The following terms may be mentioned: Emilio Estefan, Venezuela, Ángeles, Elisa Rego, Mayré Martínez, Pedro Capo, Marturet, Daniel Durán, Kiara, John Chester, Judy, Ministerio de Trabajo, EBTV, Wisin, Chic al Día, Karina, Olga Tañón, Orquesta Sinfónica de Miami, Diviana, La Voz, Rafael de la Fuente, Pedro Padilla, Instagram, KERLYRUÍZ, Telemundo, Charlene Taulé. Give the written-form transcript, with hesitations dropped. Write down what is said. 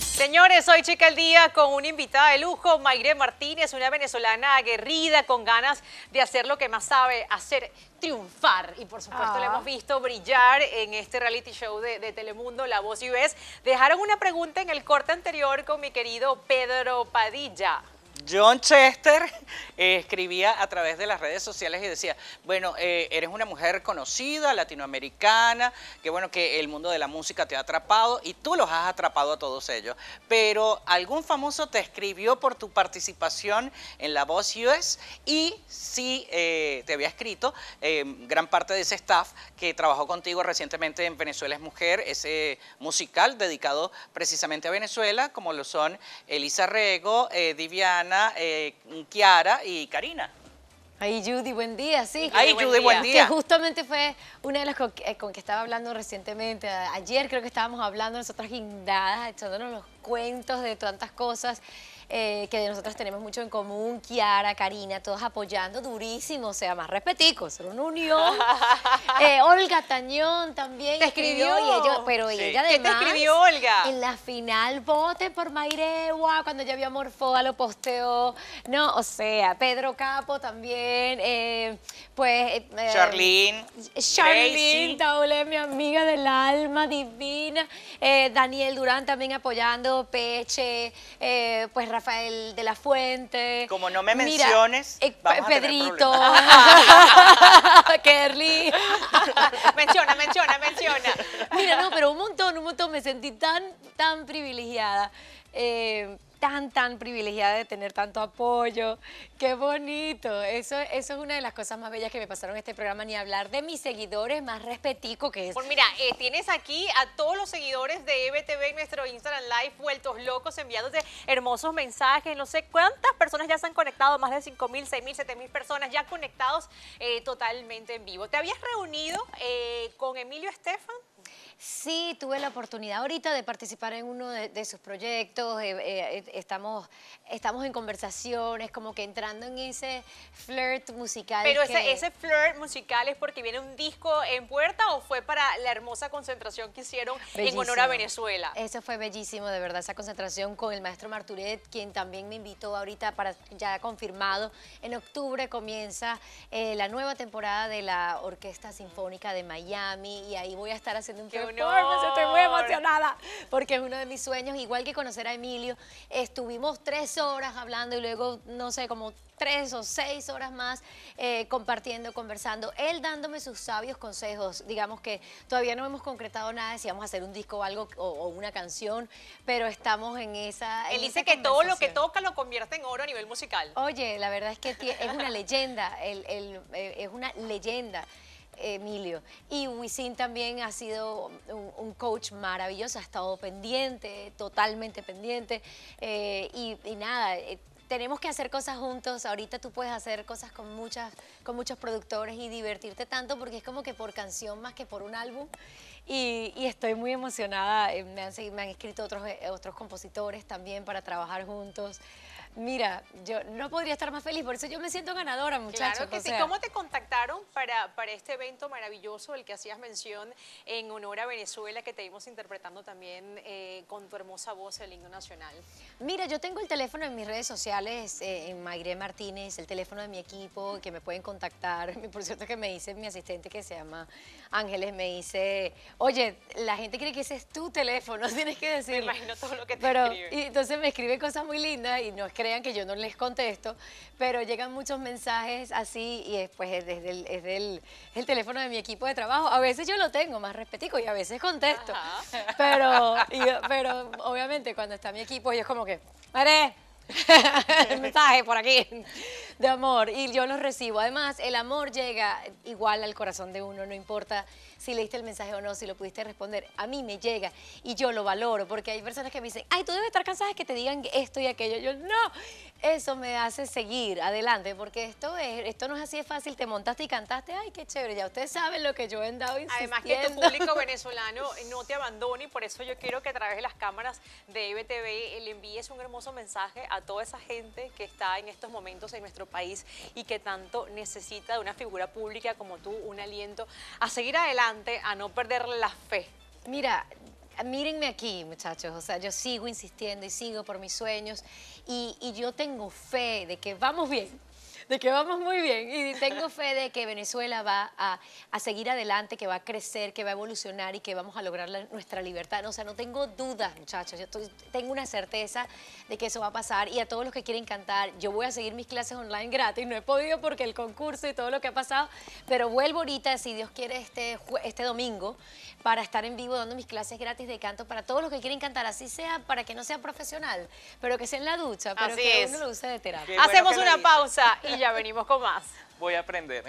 Señores, hoy Chica al Día con una invitada de lujo, Mayré Martínez, una venezolana aguerrida, con ganas de hacer lo que más sabe hacer, triunfar. Y por supuesto le hemos visto brillar en este reality show de Telemundo, La Voz y Ves. Dejaron una pregunta en el corte anterior con mi querido Pedro Padilla. John Chester escribía a través de las redes sociales y decía, bueno, eres una mujer conocida, latinoamericana, que bueno, que el mundo de la música te ha atrapado y tú los has atrapado a todos ellos, pero algún famoso te escribió por tu participación en La Voz US y sí te había escrito gran parte de ese staff que trabajó contigo recientemente en Venezuela es Mujer, ese musical dedicado precisamente a Venezuela, como lo son Elisa Rego, Diviana, Kiara y Karina. Ay, Judy, buen día, sí. Ay, Judy, buen día. Que justamente fue una de las con que estaba hablando recientemente. Ayer creo que estábamos hablando nosotras guindadas, echándonos los cuentos de tantas cosas que nosotros tenemos mucho en común. Kiara, Karina, todos apoyando durísimo, o sea, más respeticos, era una unión. Olga Tañón también te escribió. Y ellos, pero sí. Ella además, ¿qué te escribió, Olga? En la final, voten por Mayré, wow, cuando ya vio a Morfoa, lo posteó. No, o sea, Pedro Capo también. Charlene Taulé, mi amiga del alma divina, Daniel Durán también apoyando, Peche, pues Rafael de la Fuente. Como no me menciones, Pedrito, Kerly. menciona. Mira, no, pero un montón, me sentí tan privilegiada. Tan privilegiada de tener tanto apoyo. ¡Qué bonito! Eso es una de las cosas más bellas que me pasaron en este programa, ni hablar de mis seguidores más respetico que es. Pues mira, tienes aquí a todos los seguidores de EBTV en nuestro Instagram Live, vueltos locos, enviándose hermosos mensajes, no sé cuántas personas ya se han conectado, más de 5.000, 6.000, 7.000 personas ya conectados totalmente en vivo. ¿Te habías reunido con Emilio Estefan? Sí, tuve la oportunidad ahorita de participar en uno de sus proyectos, estamos en conversaciones, como que entrando en ese flirt musical. Pero ese flirt musical es porque viene un disco en puerta o fue para la hermosa concentración que hicieron en honor a Venezuela. Eso fue bellísimo, de verdad, esa concentración con el maestro Marturet, quien también me invitó ahorita, para ya confirmado, en octubre comienza la nueva temporada de la Orquesta Sinfónica de Miami y ahí voy a estar haciendo un performance. Estoy muy emocionada porque es uno de mis sueños, igual que conocer a Emilio. Estuvimos 3 horas hablando y luego, no sé, como 3 o 6 horas más compartiendo, conversando, él dándome sus sabios consejos. Digamos que todavía no hemos concretado nada, si vamos a hacer un disco o algo o una canción, pero estamos en esa. Él dice que todo lo que toca lo convierte en oro a nivel musical. Oye, la verdad es que es una leyenda, es una leyenda. Emilio. Y Wisin también ha sido un coach maravilloso, ha estado pendiente, totalmente pendiente. Y nada, tenemos que hacer cosas juntos. Ahorita tú puedes hacer cosas con muchos productores y divertirte tanto porque es como que por canción más que por un álbum. Y estoy muy emocionada. Me han escrito otros compositores también para trabajar juntos. Mira, yo no podría estar más feliz, por eso yo me siento ganadora, muchachos. Claro que sí. ¿Cómo te contactaron para este evento maravilloso del que hacías mención en honor a Venezuela, que te vimos interpretando también con tu hermosa voz el himno nacional? Mira, yo tengo el teléfono en mis redes sociales, en Mayré Martínez, el teléfono de mi equipo, que me pueden contactar. Por cierto, que me dice mi asistente, que se llama Ángeles, me dice, oye, la gente cree que ese es tu teléfono, tienes que decirlo. Me imagino todo lo que te escribe. Y entonces me escribe cosas muy lindas y no es que crean que yo no les contesto, pero llegan muchos mensajes así y después es el teléfono de mi equipo de trabajo. A veces yo lo tengo más respetico y a veces contesto, pero obviamente cuando está mi equipo ellos como que, ¡Mayré! El mensaje por aquí de amor y yo los recibo. Además, el amor llega igual al corazón de uno, no importa si leíste el mensaje o no, si lo pudiste responder, a mí me llega y yo lo valoro, porque hay personas que me dicen, ay, tú debes estar cansada de que te digan esto y aquello. Yo, no, eso me hace seguir adelante, porque esto no es así de fácil, te montaste y cantaste, ay, qué chévere, ya ustedes saben lo que yo he andado insistiendo. Además que tu público venezolano no te abandone y por eso yo quiero que a través de las cámaras de EBTV le envíes un hermoso mensaje a toda esa gente que está en estos momentos en nuestro nuestro país y que tanto necesita de una figura pública como tú, un aliento a seguir adelante, a no perder la fe. Mira, mírenme aquí, muchachos, o sea, yo sigo insistiendo y sigo por mis sueños y yo tengo fe de que vamos bien, de que vamos muy bien y tengo fe de que Venezuela va a seguir adelante, que va a crecer, que va a evolucionar y que vamos a lograr nuestra libertad. O sea, no tengo dudas, muchachos, yo tengo una certeza de que eso va a pasar y a todos los que quieren cantar, yo voy a seguir mis clases online gratis, no he podido porque el concurso y todo lo que ha pasado, pero vuelvo ahorita, si Dios quiere, este domingo para estar en vivo dando mis clases gratis de canto para todos los que quieren cantar, así sea, para que no sea profesional, pero que sea en la ducha, pero así que es. Uno lo use de terapia. Qué Hacemos una pausa y ya venimos con más. Voy a aprender.